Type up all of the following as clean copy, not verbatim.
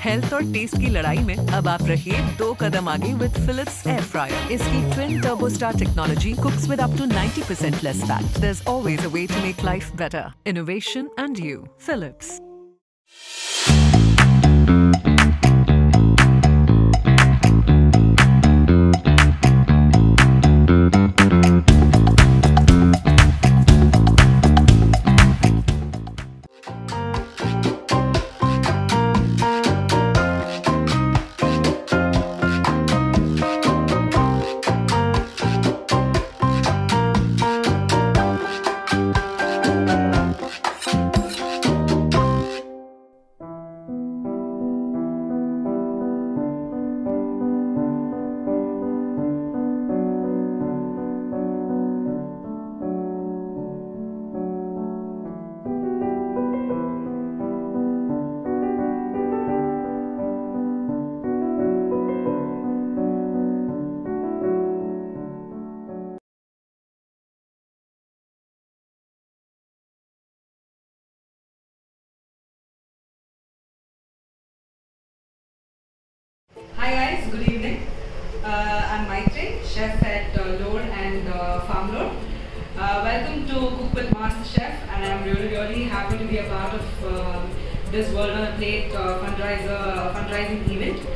Health और test की लड़ाई में अब आप रहिए 2 कदम आगे विद फिलिप्स एयर फ्रायर। इसकी twin turbo star technology cooks with up to 90% less fat. There is always a way to make life better. Innovation and you, Philips. Hi guys, good evening. I'm Maitri, chef at Lord and Farmlore. Welcome to Cook with Master Chef, and I'm really happy to be a part of this World on a Plate fundraising event.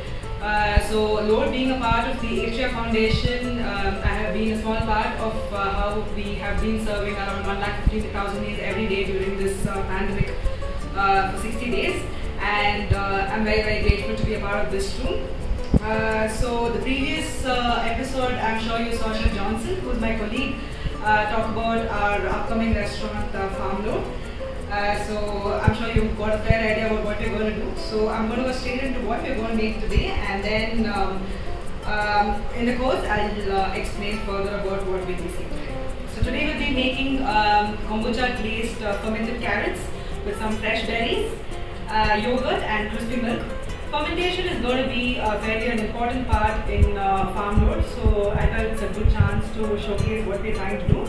So Lord being a part of the Atria Foundation, I have been a small part of how we have been serving around 1,50,000 meals every day during this pandemic for 60 days, and I'm very grateful to be a part of this too. So the previous episode, I'm sure you saw Chef Johnson, who's my colleague, talk about our upcoming restaurant, Farmlore. So I'm sure you've got a fair idea about what we're going to do. So I'm going to go straight into what we're going to make today, and then in the course, I'll explain further about what we'll be making today. So today we'll be making kombucha glazed fermented carrots with some fresh berries, yogurt, and crispy milk. Fermentation is going to be an important part in Farmlore, so I thought it's a good chance to showcase what we're trying to do.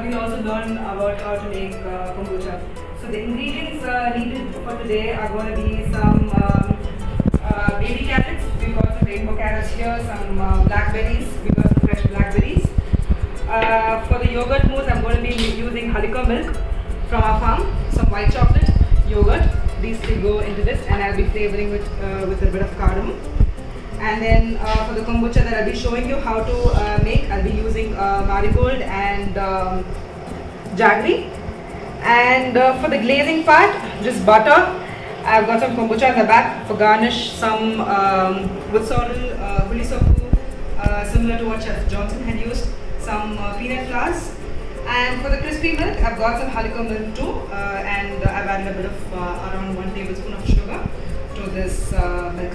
We'll also learn about how to make kombucha. So the ingredients needed for today are going to be some baby carrots. We've got some rainbow carrots here, some blackberries. We've got some fresh blackberries. For the yogurt mousse, I'm going to be using halika milk from our farm, some white chocolate, yogurt. These three go into this, and I'll be flavoring it with a bit of cardamom. And then for the kombucha that I'll be showing you how to make, I'll be using marigold and jaggery. And for the glazing part, just butter. I've got some kombucha in the back for garnish, some wood sorrel, hulisoku, similar to what Chef Johnson had used, some peanut flours. And for the crispy milk, I've got some halika milk too, and I've added a bit of around 1 tablespoon of sugar to this milk.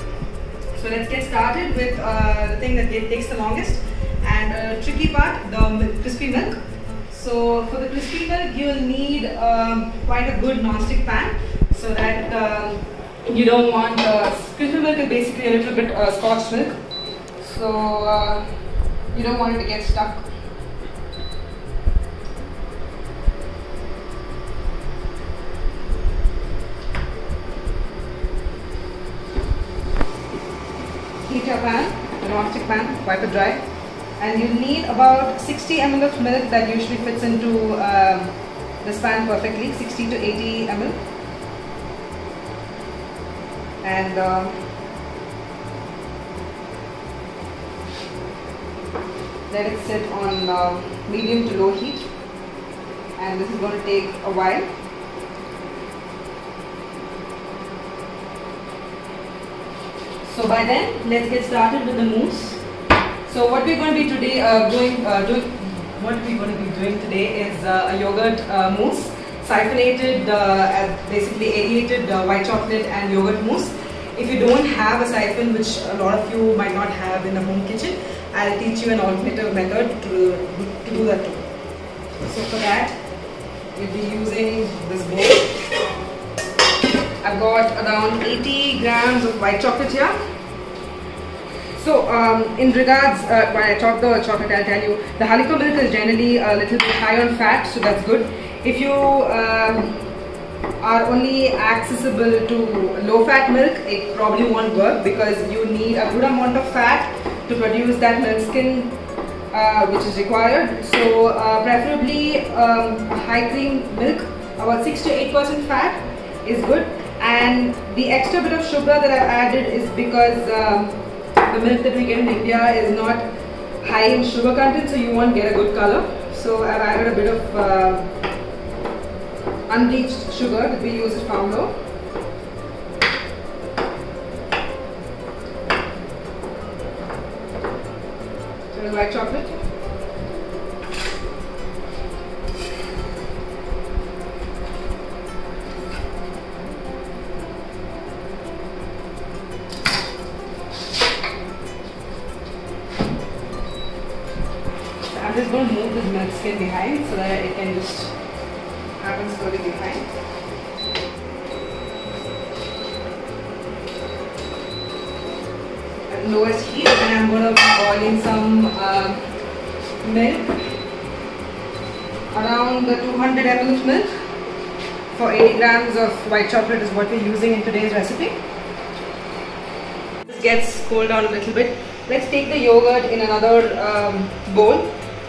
So let's get started with the thing that takes the longest and tricky part, the crispy milk. So for the crispy milk, you'll need quite a good non-stick pan, so that you don't want crispy milk is basically a little bit scotch milk, so you don't want it to get stuck. Heat your pan, the non-stick pan, wipe it dry, and you need about 60 ml of milk. That usually fits into this pan perfectly, 60 to 80 ml. And let it sit on medium to low heat, and this is going to take a while. So by then, let's get started with the mousse. So what we're going to be today doing today is a yogurt mousse, siphonated, basically aerated white chocolate and yogurt mousse. If you don't have a siphon, which a lot of you might not have in the home kitchen, I'll teach you an alternative method to do that too. So for that, we'll be using this bowl. I've got around 80 grams of white chocolate here. So in regards, when I chop the chocolate, I'll tell you, the Haliko milk is generally a little bit high on fat, so that's good. If you are only accessible to low-fat milk, it probably won't work because you need a good amount of fat to produce that milk skin which is required. So preferably a high cream milk, about 6 to 8% fat is good. And the extra bit of sugar that I've added is because the milk that we get in India is not high in sugar content, so you won't get a good color. So I've added a bit of unbleached sugar that we use at Farmlore. White chocolate. So I'm just going to move this milk skin behind so that it can just happen slowly behind. Lowest heat, and I'm going to boil in some milk, around the 200 ml of milk for 80 grams of white chocolate is what we're using in today's recipe. This gets cooled down a little bit. Let's take the yogurt in another bowl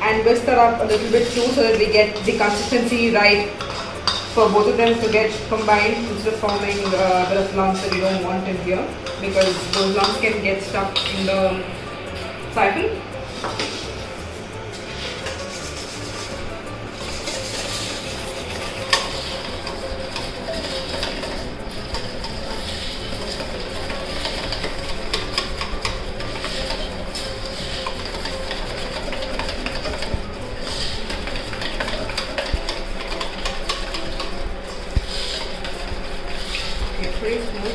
and whisk that up a little bit too so that we get the consistency right for both of them to get combined instead of forming a bit of lumps that we don't want in here, because those lumps can get stuck in the siphon.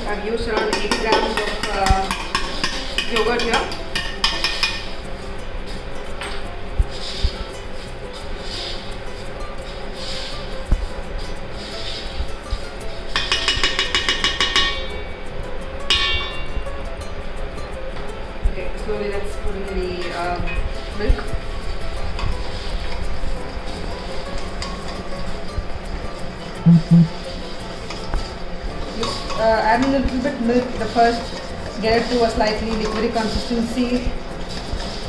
I've used around 8 grams of yogurt here. Okay, slowly let's put in the milk. Add in a little bit milk, the first, get it to a slightly liquidy consistency,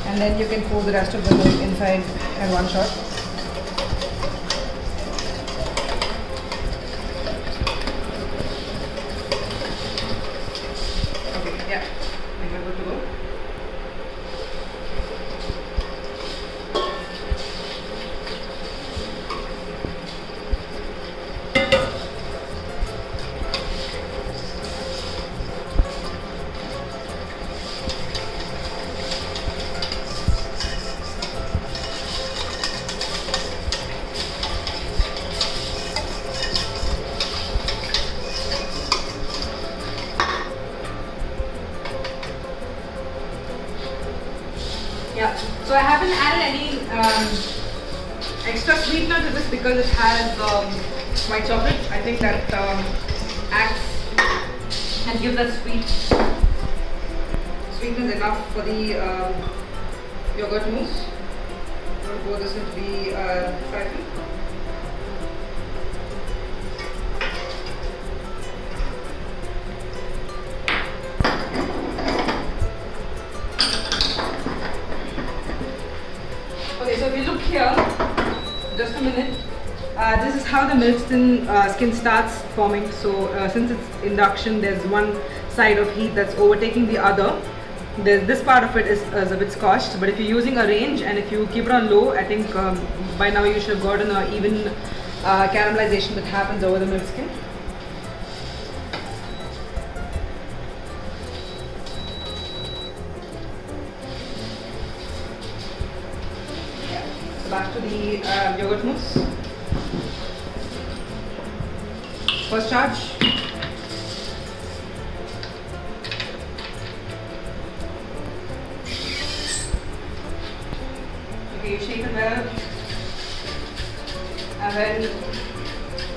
and then you can pour the rest of the milk inside at one shot. Okay, yeah, I think we're good to go. Yeah, so I haven't added any extra sweetener to this because it has white chocolate. I think that acts and gives that sweetness enough for the yogurt mousse. I'm going to pour this into the siphon. Just a minute. This is how the milk skin starts forming. So since it's induction, there's one side of heat that's overtaking the other. This part of it is a bit scorched, but if you're using a range and if you keep it on low, I think by now you should have gotten an even caramelization that happens over the milk skin. back to the yogurt mousse. First charge. Okay, you shake it well. And then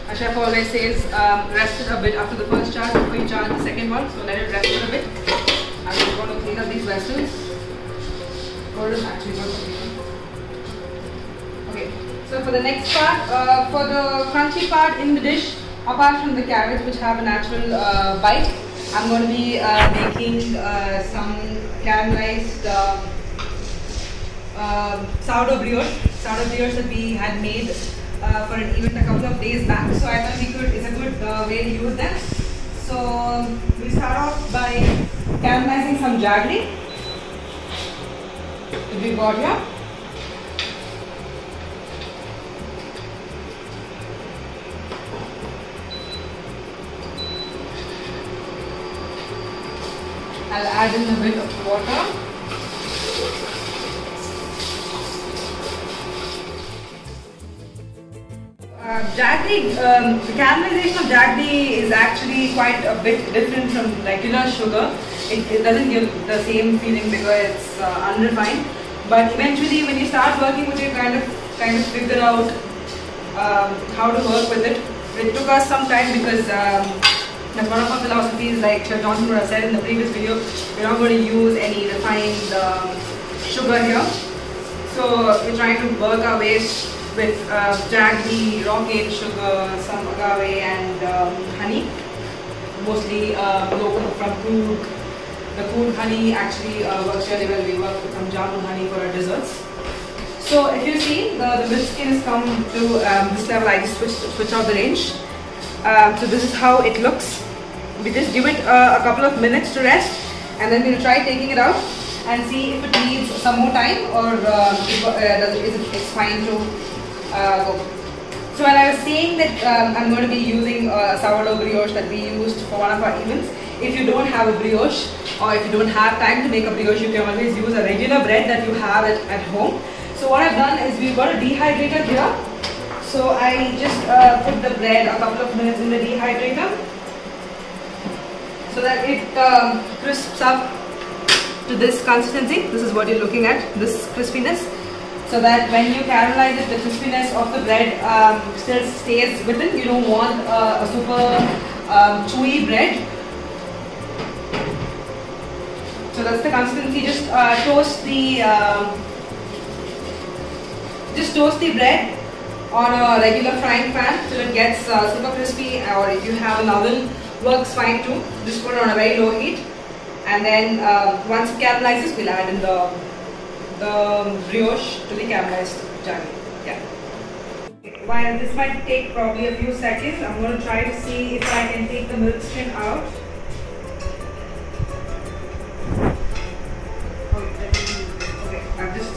Ashef always says rest it a bit after the first charge before you charge the second one. So let it rest it a bit. I'm just going to clean up these vessels. Or it's actually going to clean. Okay, so for the next part, for the crunchy part in the dish, apart from the carrots which have a natural bite, I'm going to be making some caramelized sourdough brioche. Sourdough brioche that we had made for an event a couple of days back, so I thought it's a good way to use them. So we start off by caramelizing some jaggery. We got here. I'll add in a bit of water. Jaggery, the caramelization of jaggery is actually quite a bit different from regular sugar. It doesn't give the same feeling because it's unrefined. But eventually, when you start working with it, kind of figure out how to work with it. It took us some time because. That's one of our philosophies, like Chef Johnson would have said in the previous video, we're not going to use any refined sugar here. So we're trying to work our way with jaggery, raw cane sugar, some agave and honey. Mostly local from Kurg. The Kurg honey actually works really well. We work with some jamun honey for our desserts. So if you see, the milk skin has come to this level. I just switch out the range. So this is how it looks. We just give it a couple of minutes to rest, and then we'll try taking it out and see if it needs some more time or it's fine to go. So when I was saying that I'm going to be using sourdough brioche that we used for one of our events, if you don't have a brioche or if you don't have time to make a brioche, you can always use a regular bread that you have at home. So what I've done is we've got a dehydrator here. So I just put the bread a couple of minutes in the dehydrator so that it crisps up to this consistency. This is what you're looking at, this crispiness. So that when you caramelize it, the crispiness of the bread still stays within. You don't want a super chewy bread. So that's the consistency. Just toast the bread on a regular frying pan till it gets super crispy, or if you have an oven, works fine too. Just put it on a very low heat, and then once it caramelizes, we'll add in the brioche to the caramelized jaggery. Yeah. While this might take probably a few seconds, I'm going to try to see if I can take the milk skin out. Okay, I've just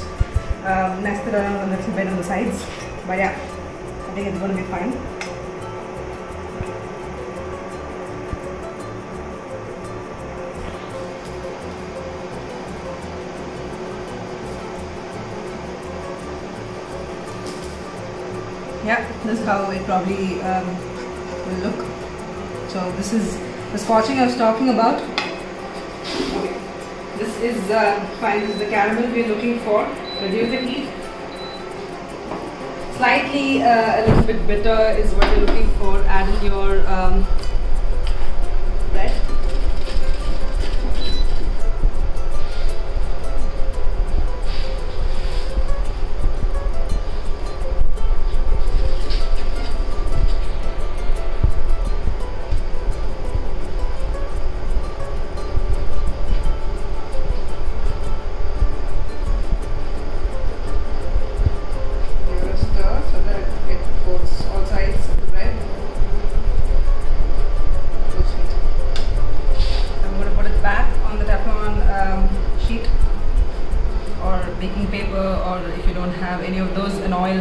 nested around a little bit on the sides. But yeah, I think it's going to be fine. Yeah, this is how it probably will look. So this is the scorching I was talking about. Okay. This is fine. This is the caramel we are looking for. Reduce the heat. Slightly a little bit bitter is what you're looking for. Add in your bread.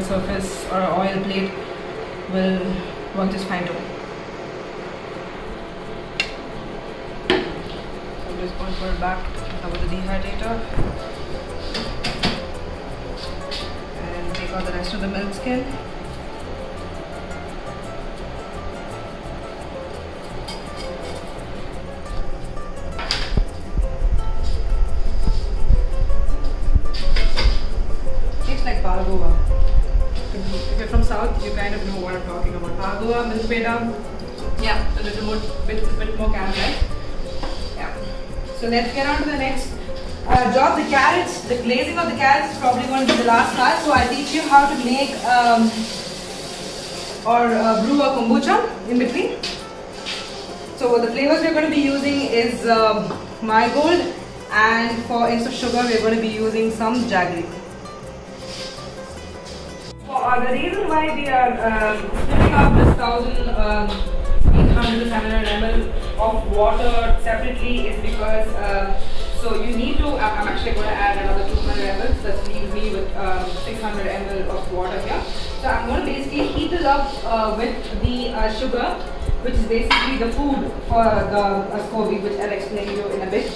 Surface or oil plate will work just fine too. I'm just going to put it back over the dehydrator and take all the rest of the milk skin. Tastes like balgoa. If you're from South, you kind of know what I'm talking about. Balgoa, milk peda, yeah, a little more, bit more caramelized. Yeah. So let's get on to the next. Job, the carrots, the glazing of the carrots is probably going to be the last class, so I'll teach you how to make brew a kombucha in between. So the flavors we're going to be using is marigold, and for instead of sugar we're going to be using some jaggery. So the reason why we are splitting up this 1,800 ml of water separately is because so you need to, I'm actually going to add another 200 ml, so that leaves me with 600 ml of water here. So I'm going to basically heat it up with the sugar, which is basically the food for the SCOBY, which I'll explain to you in a bit.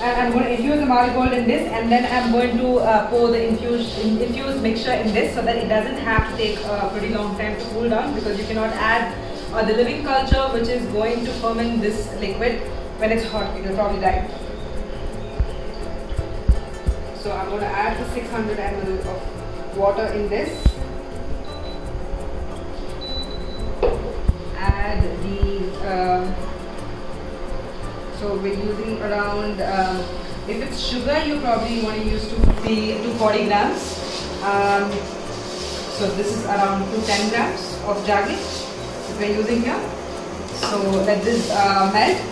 And I'm going to infuse the marigold in this, and then I'm going to pour the infused mixture in this, so that it doesn't have to take a pretty long time to cool down, because you cannot add the living culture, which is going to ferment this liquid. When it's hot, it will probably die. So I'm going to add the 600 ml of water in this. Add the so we're using around if it's sugar, you probably want to use 240 grams. So this is around 210 grams of jaggery that we're using here. So let this melt.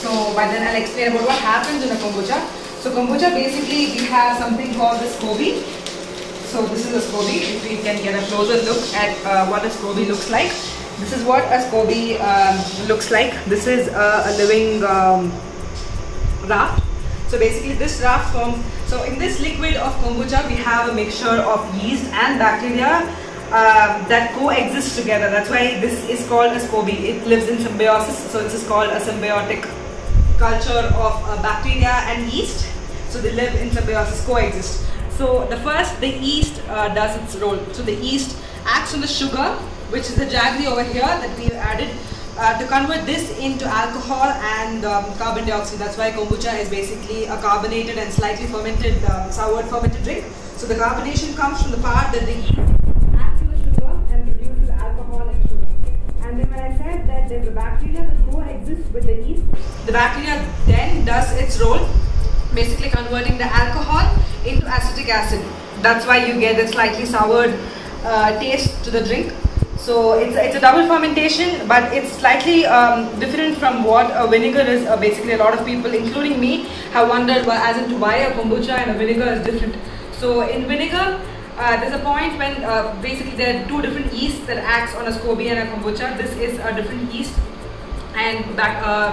So by then I'll explain about what happens in a kombucha. So kombucha, basically we have something called the SCOBY. So this is a SCOBY. If we can get a closer look at what a SCOBY looks like. This is what a SCOBY looks like. This is a living raft. So basically this raft forms. So in this liquid of kombucha we have a mixture of yeast and bacteria that coexist together. That's why this is called a SCOBY. It lives in symbiosis, so this is called a symbiotic culture of bacteria and yeast. So they live in symbiosis, coexist. So the yeast does its role. So the yeast acts on the sugar, which is the jaggery over here that we have added, to convert this into alcohol and carbon dioxide. That's why kombucha is basically a carbonated and slightly fermented, soured fermented drink. So the carbonation comes from the part that the yeast acts on the sugar and produces alcohol and sugar. And then when I said that there's a bacteria that coexists with the yeast, the bacteria then does its role, basically converting the alcohol into acetic acid. That's why you get a slightly soured taste to the drink. So it's a double fermentation, but it's slightly different from what a vinegar is. Basically, a lot of people, including me, have wondered why a kombucha and a vinegar is different. So in vinegar, there's a point when basically there are two different yeasts that acts on a SCOBY and a kombucha. This is a different yeast. And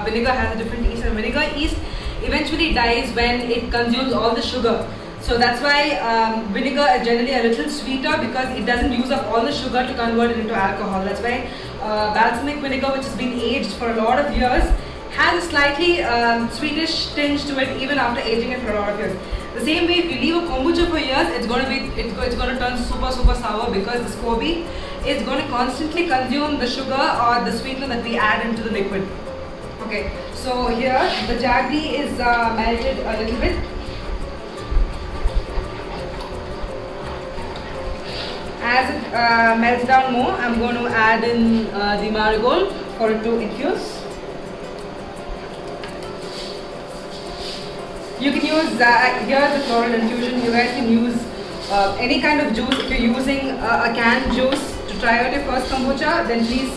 vinegar has a different yeast, and vinegar yeast eventually dies when it consumes all the sugar. So that's why vinegar is generally a little sweeter, because it doesn't use up all the sugar to convert it into alcohol. That's why balsamic vinegar, which has been aged for a lot of years, has a slightly sweetish tinge to it even after aging it for a lot of years. The same way, if you leave a kombucha for years, it's going to turn super sour, because the SCOBY is going to constantly consume the sugar or the sweetener that we add into the liquid. Okay, so here the jaggery is melted a little bit, as it melts down more. I'm going to add in the marigold for it to infuse. You can use here the floral infusion. You guys can use any kind of juice. If you're using a canned juice to try out your first kombucha, then please,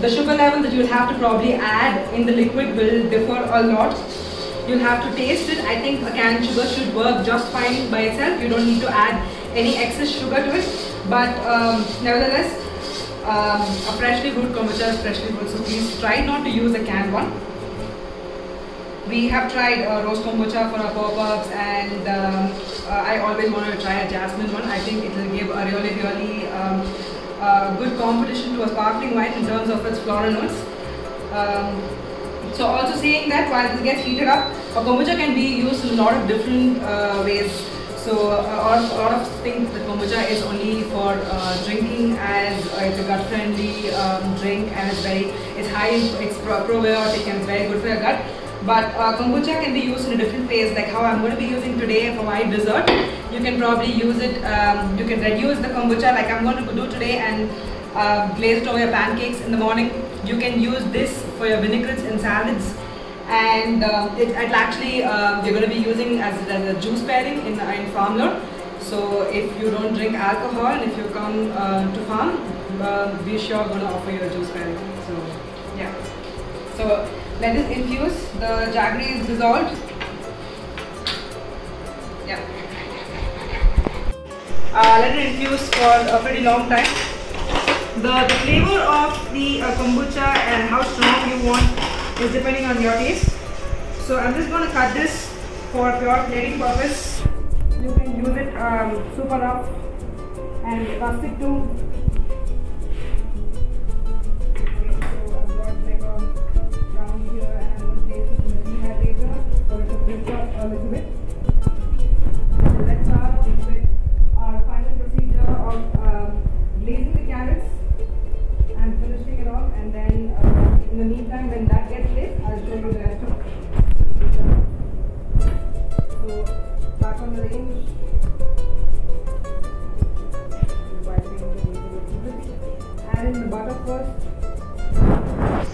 the sugar level that you'll have to probably add in the liquid will differ a lot. You'll have to taste it. I think a canned sugar should work just fine by itself. You don't need to add any excess sugar to it. But nevertheless, a freshly brewed kombucha is freshly brewed, so please try not to use a canned one. We have tried roast kombucha for our pop-ups, and I always wanted to try a jasmine one. I think it will give a really good competition to a sparkling wine in terms of its floral notes. So also saying that, while this gets heated up, a kombucha can be used in a lot of different ways. So a lot of things, the kombucha is only for drinking, as it's a gut-friendly drink, and it's high, it's probiotic and it's very good for your gut. But kombucha can be used in a different ways, like how I'm going to be using today for my dessert. You can probably use it, you can reduce the kombucha like I'm going to do today and glaze it over your pancakes in the morning. You can use this for your vinaigrettes and salads. And it'll actually, we're going to be using as a juice pairing in Farmlore. So if you don't drink alcohol and if you come to farm, we're sure going to offer you a juice pairing. So yeah. So let this infuse. The jaggery is dissolved. Yeah. Let it infuse for a pretty long time. The flavor of the kombucha and how strong you want is depending on your taste. So I'm just going to cut this for pure plating purpose. You can use it super rough and rustic too. Okay, so I've got like a down here and one place is going to be that later. So it will break up a little bit. So let's start with our final procedure of glazing the carrots and finishing it off, and then in the meantime when that gets placed, I'll show you the rest of it. So back on the range, and in the butter first.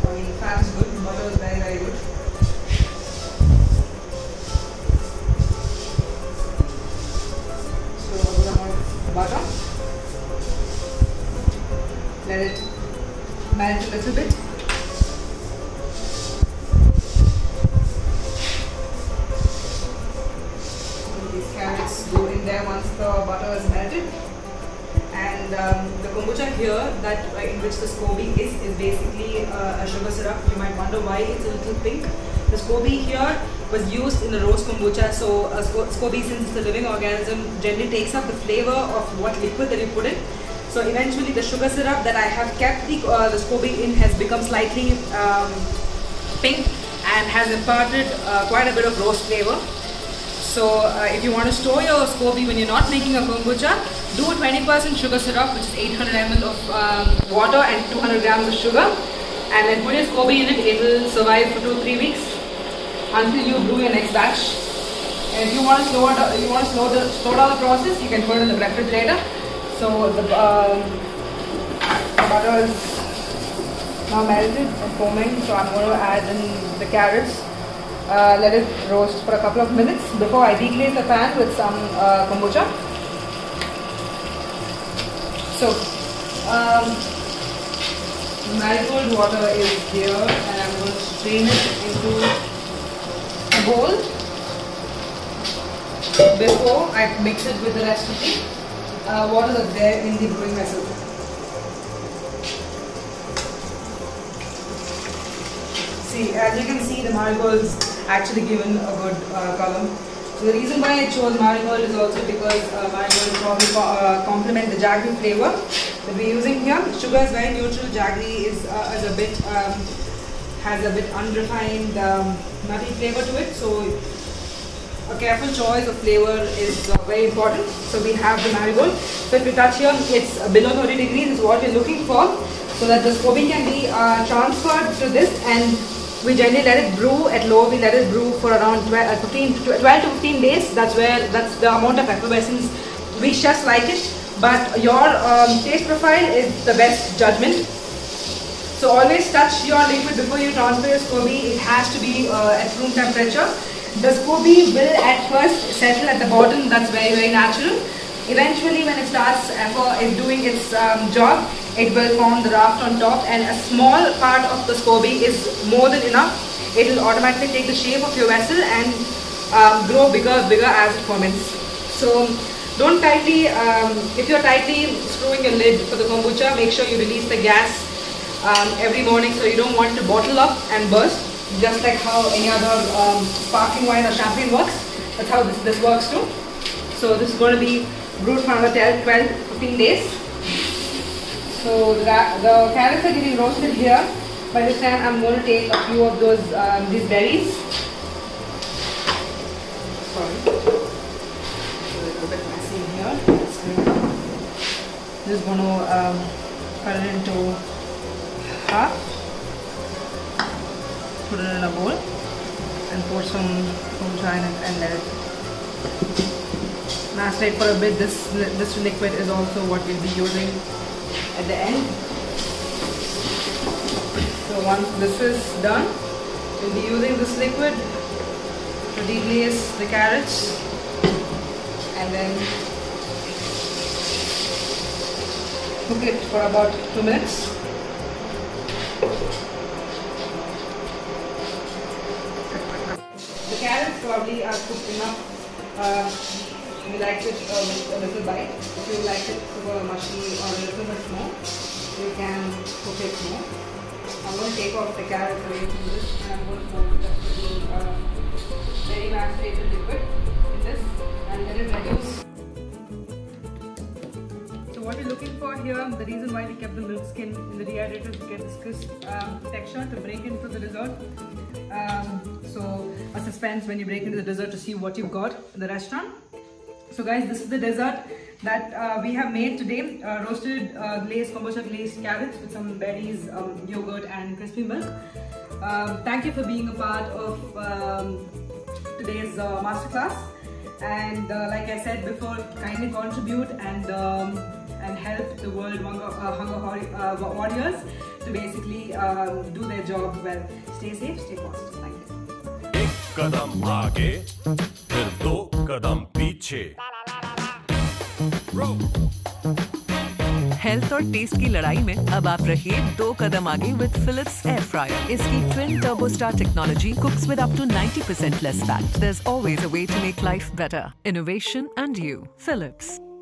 So the fat is good, the butter is very, very good. So I'm going to add the butter. Let it melt a little bit. Once the butter is melted, and the kombucha here that in which the SCOBY is basically a sugar syrup. You might wonder why it's a little pink. The SCOBY here was used in the roast kombucha, so SCOBY, since it's a living organism, generally takes up the flavor of what liquid that you put in. So eventually the sugar syrup that I have kept the SCOBY in has become slightly pink and has imparted quite a bit of roast flavor. So if you want to store your SCOBY when you're not making a kombucha, do 20% sugar syrup, which is 800 ml of water and 200 grams of sugar, and then put your SCOBY in it. It will survive for 2-3 weeks until you brew your next batch. And if you want to slow down the process, you can put it in the refrigerator. So the butter is now melted and foaming, so I'm going to add in the carrots. Let it roast for a couple of minutes before I deglaze the pan with some kombucha. So, marigold water is here, and I'm going to strain it into a bowl before I mix it with the rest of the water that's there in the brewing vessel. See, as you can see, the marigolds actually given a good color. So the reason why I chose marigold is also because marigold probably complement the jaggery flavor that we're using here. Sugar is very neutral. Jaggery is a bit has a bit unrefined nutty flavor to it. So a careful choice of flavor is very important. So we have the marigold. So if you touch here, it's below 30 degrees is what we're looking for, so that the SCOBY can be transferred to this, and we generally let it brew at low. We let it brew for around 12 to 15 days. That's where that's the amount of effervescence we chefs like it. But your taste profile is the best judgment. So always touch your liquid before you transfer your SCOBY. It has to be at room temperature. The SCOBY will at first settle at the bottom. That's very, very natural. Eventually, when it starts doing its job, it will form the raft on top, and a small part of the SCOBY is more than enough. It will automatically take the shape of your vessel and grow bigger as it ferments. So don't tightly, if you're tightly screwing your lid for the kombucha, make sure you release the gas every morning, so you don't want it to bottle up and burst, just like how any other sparkling wine or champagne works. That's how this works too. So this is going to be brewed for another 12-15 days. So the carrots are getting roasted here. By this time, I'm going to take a few of those these berries. Sorry, a little just going to cut it into half, put it in a bowl and pour some kombucha in it and let it macerate for a bit. This liquid is also what we'll be using at the end. So once this is done, we'll be using this liquid to deglaze the carrots and then cook it for about 2 minutes. The carrots probably are cooked enough. We like it with a little bite. If you like it super mushy or a little bit more, you can cook it more. I'm going to take off the carrots away from this and I'm going to pour it into very macerated liquid in this and let it reduce. So what we're looking for here, the reason why we kept the milk skin in the dehydrator is to get this crisp texture to break into the dessert. So a suspense when you break into the dessert to see what you've got in the restaurant. So guys, this is the dessert that we have made today. Roasted kombucha glazed carrots with some berries, yogurt and crispy milk. Thank you for being a part of today's masterclass, and like I said before, kindly contribute and help the world hunger warriors to basically do their job well. Stay safe, stay positive. Thank you. एक कदम आगे, फिर दो कदम पीछे। Health और test की लड़ाई में अब आप रहिए 2 कदम आगे विद फिलिप्स एयर फ्रायर। इसकी twin turbo star technology cooks with up to 90% less fat. There is always a way to make life better. Innovation and you, Philips.